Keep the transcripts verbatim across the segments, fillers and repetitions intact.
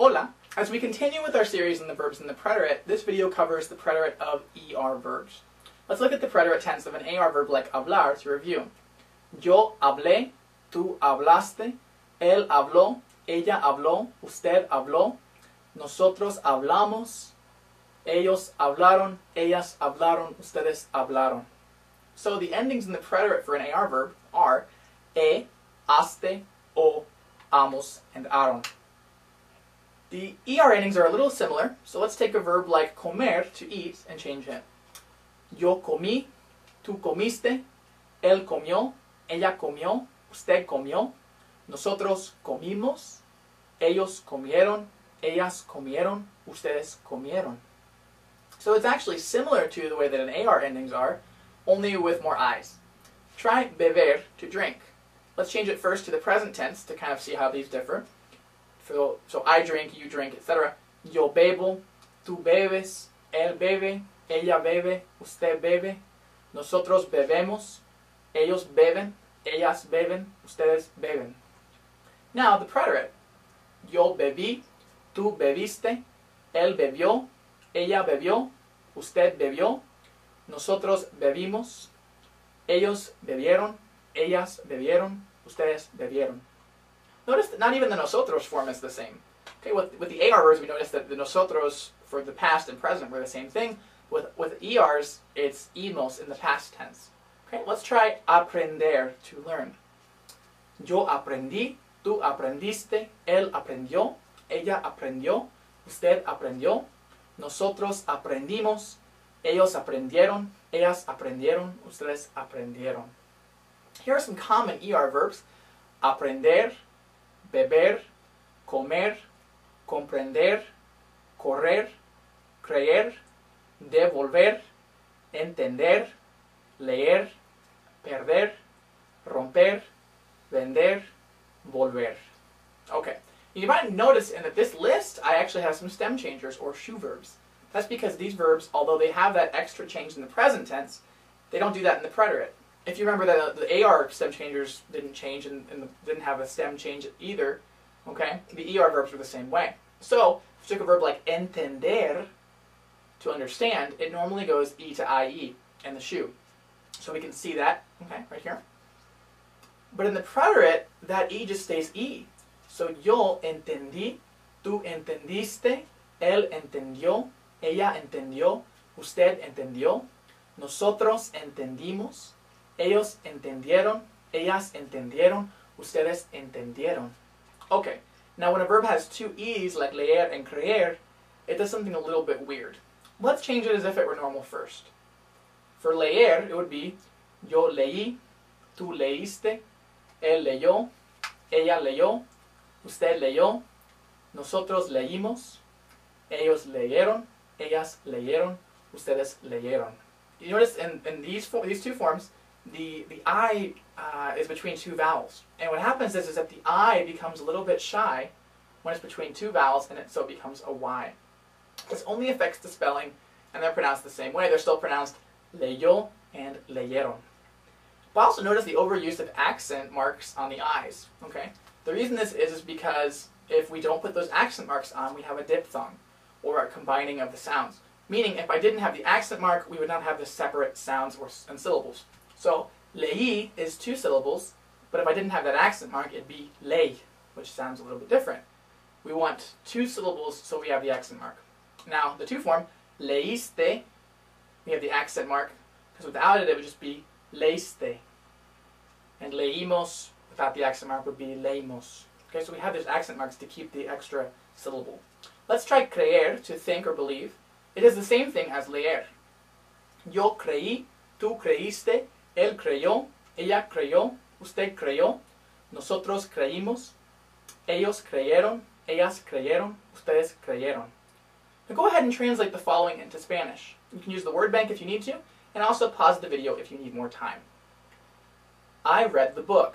Hola! As we continue with our series on the verbs in the preterite, this video covers the preterite of E R verbs. Let's look at the preterite tense of an A R verb like hablar to review. Yo hablé, tú hablaste, él habló, ella habló, usted habló, nosotros hablamos, ellos hablaron, ellas hablaron, ustedes hablaron. So the endings in the preterite for an A R verb are e, haste, o, amos, and aron. The E R endings are a little similar, so let's take a verb like comer, to eat, and change it. Yo comí, tú comiste, él comió, ella comió, usted comió, nosotros comimos, ellos comieron, ellas comieron, ustedes comieron. So it's actually similar to the way that an A R endings are, only with more I's. Try beber, to drink. Let's change it first to the present tense to kind of see how these differ. So, so I drink, you drink, et cetera. Yo bebo, tú bebes, él bebe, ella bebe, usted bebe, nosotros bebemos, ellos beben, ellas beben, ustedes beben. Now the preterite. Yo bebí, tú bebiste, él bebió, ella bebió, usted bebió, nosotros bebimos, ellos bebieron, ellas bebieron, ustedes bebieron. Notice that not even the nosotros form is the same. Okay, with, with the A R verbs, we notice that the nosotros for the past and present were the same thing. With, with E Rs, it's imos in the past tense. Okay, let's try aprender, to learn. Yo aprendí, tú aprendiste, él aprendió, ella aprendió, usted aprendió, nosotros aprendimos, ellos aprendieron, ellas aprendieron, ustedes aprendieron. Here are some common E R verbs. Aprender, beber, comer, comprender, correr, creer, devolver, entender, leer, perder, romper, vender, volver. Okay, you might notice in this list I actually have some stem changers or shoe verbs. That's because these verbs, although they have that extra change in the present tense, they don't do that in the preterite. If you remember that the A R stem changers didn't change and, and didn't have a stem change either, okay? The E R verbs are the same way. So, if you took a verb like entender, to understand, it normally goes E to I E in the shoe. So we can see that, okay, right here. But in the preterite, that E just stays E. So, yo entendí, tú entendiste, él entendió, ella entendió, usted entendió, nosotros entendimos, ellos entendieron, ellas entendieron, ustedes entendieron. Okay, now when a verb has two E's, like leer and creer, it does something a little bit weird. Let's change it as if it were normal first. For leer, it would be yo leí, tú leíste, él leyó, ella leyó, usted leyó, nosotros leímos, ellos leyeron, ellas leyeron, ustedes leyeron. You notice in, in these, these two forms, The, the I uh, is between two vowels. And what happens is, is that the I becomes a little bit shy when it's between two vowels, and it so becomes a Y. This only affects the spelling, and they're pronounced the same way. They're still pronounced leyó and leyeron. But also notice the overuse of accent marks on the I's. Okay? The reason this is is because if we don't put those accent marks on, we have a diphthong, or a combining of the sounds. Meaning, if I didn't have the accent mark, we would not have the separate sounds or, and syllables. So, leí is two syllables, but if I didn't have that accent mark, it'd be ley, which sounds a little bit different. We want two syllables, so we have the accent mark. Now, the two form, leíste, we have the accent mark, because without it, it would just be leíste. And leímos, without the accent mark, would be leímos. Okay, so we have those accent marks to keep the extra syllable. Let's try creer, to think or believe. It is the same thing as leer. Yo creí, tú creíste, él creyó, ella creyó, usted creyó, nosotros creímos, ellos creyeron, ellas creyeron, ustedes creyeron. Now go ahead and translate the following into Spanish. You can use the word bank if you need to, and also pause the video if you need more time. I read the book.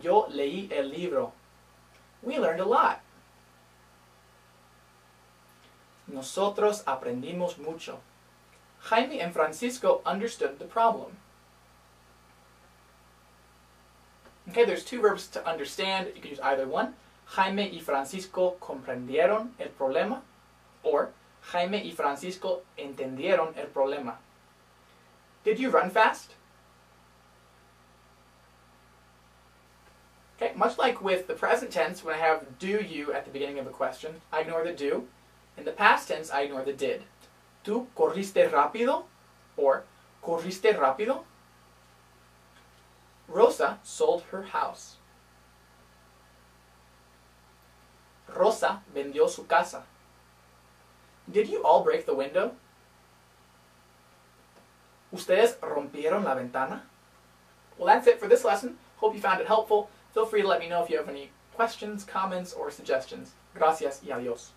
Yo leí el libro. We learned a lot. Nosotros aprendimos mucho. Jaime and Francisco understood the problem. Okay, there's two verbs to understand. You can use either one. Jaime y Francisco comprendieron el problema, or Jaime y Francisco entendieron el problema. Did you run fast? Okay, much like with the present tense, when I have do you at the beginning of a question, I ignore the do. In the past tense, I ignore the did. Tú corriste rápido, or corriste rápido. Rosa sold her house. Rosa vendió su casa. Did you all break the window? ¿Ustedes rompieron la ventana? Well, that's it for this lesson. Hope you found it helpful. Feel free to let me know if you have any questions, comments, or suggestions. Gracias y adiós.